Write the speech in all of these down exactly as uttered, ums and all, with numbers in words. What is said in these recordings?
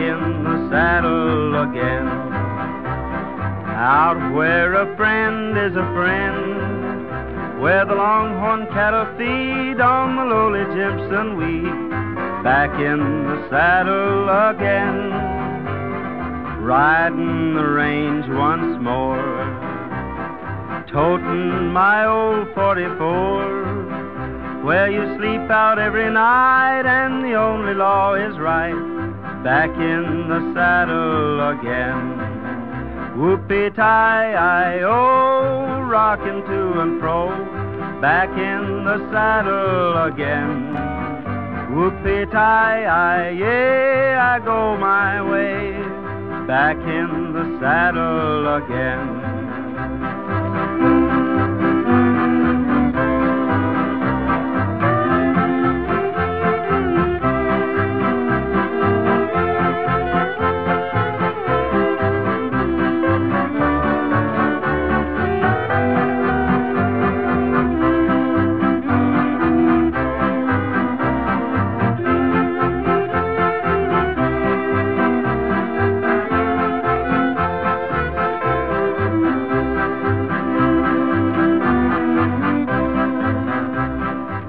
in the saddle again, out where a friend is a friend, where the longhorn cattle feed on the lowly gypsum wheat. Back in the saddle again, riding the range once more, toting my old forty-four. Where you sleep out every night and the only law is right. Back in the saddle again. Whoopee-tie-i-o, rocking to and fro. Back in the saddle again. Whoopee-tie-i-yea, I go my way. Back in the saddle again.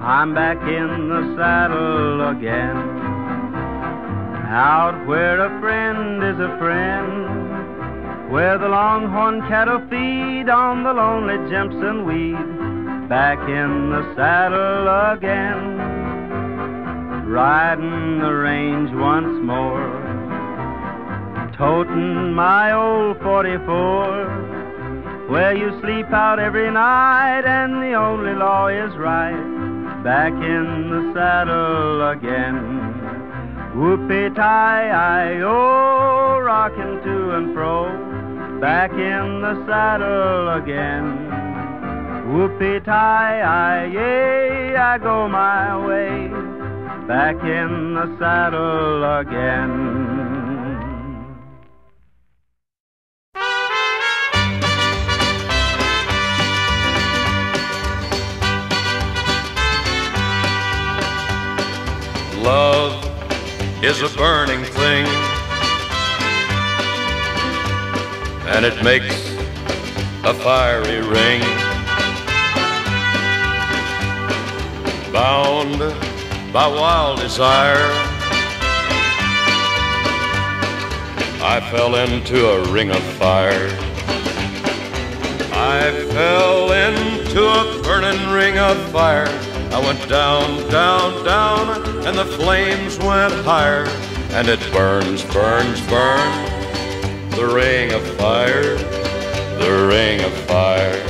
I'm back in the saddle again, out where a friend is a friend, where the longhorn cattle feed on the lonely Jimson weed. Back in the saddle again, riding the range once more, toting my old forty-four, where you sleep out every night and the only law is right. Back in the saddle again. Whoopee-tie-i-o, rocking to and fro. Back in the saddle again. Whoopee-tie-i-yea, I go my way. Back in the saddle again. Love is a burning thing, and it makes a fiery ring. Bound by wild desire, I fell into a ring of fire. I fell into a burning ring of fire. I went down, down, down, and the flames went higher. And it burns, burns, burns, the ring of fire, the ring of fire.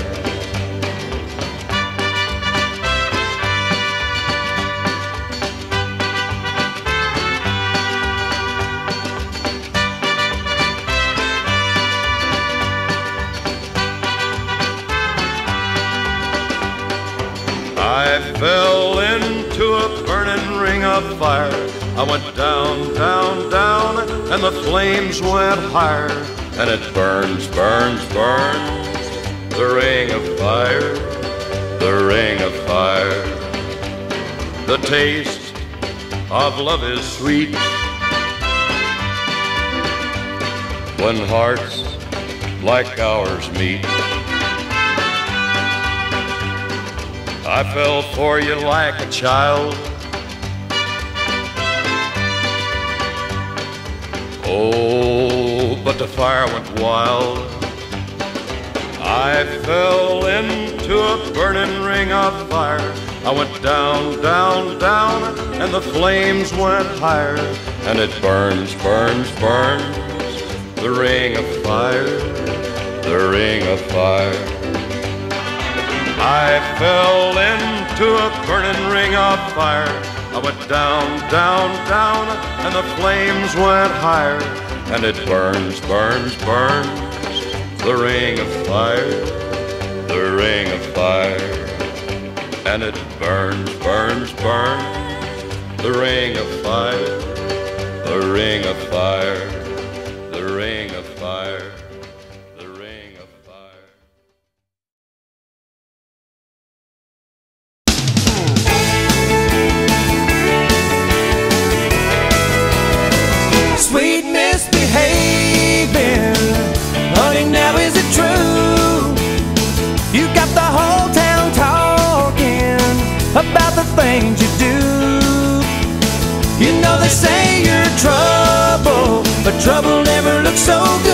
I fell into a burning ring of fire. I went down, down, down, and the flames went higher. And it burns, burns, burns, the ring of fire, the ring of fire. The taste of love is sweet, when hearts like ours meet. I fell for you like a child. Oh, but the fire went wild. I fell into a burning ring of fire. I went down, down, down, and the flames went higher. And it burns, burns, burns, the ring of fire, the ring of fire. I fell into a burning ring of fire. I went down, down, down, and the flames went higher. And it burns, burns, burns, the ring of fire, the ring of fire. And it burns, burns, burns, the ring of fire, the ring of fire, the ring of fire. Sweet. Trouble never looked so good.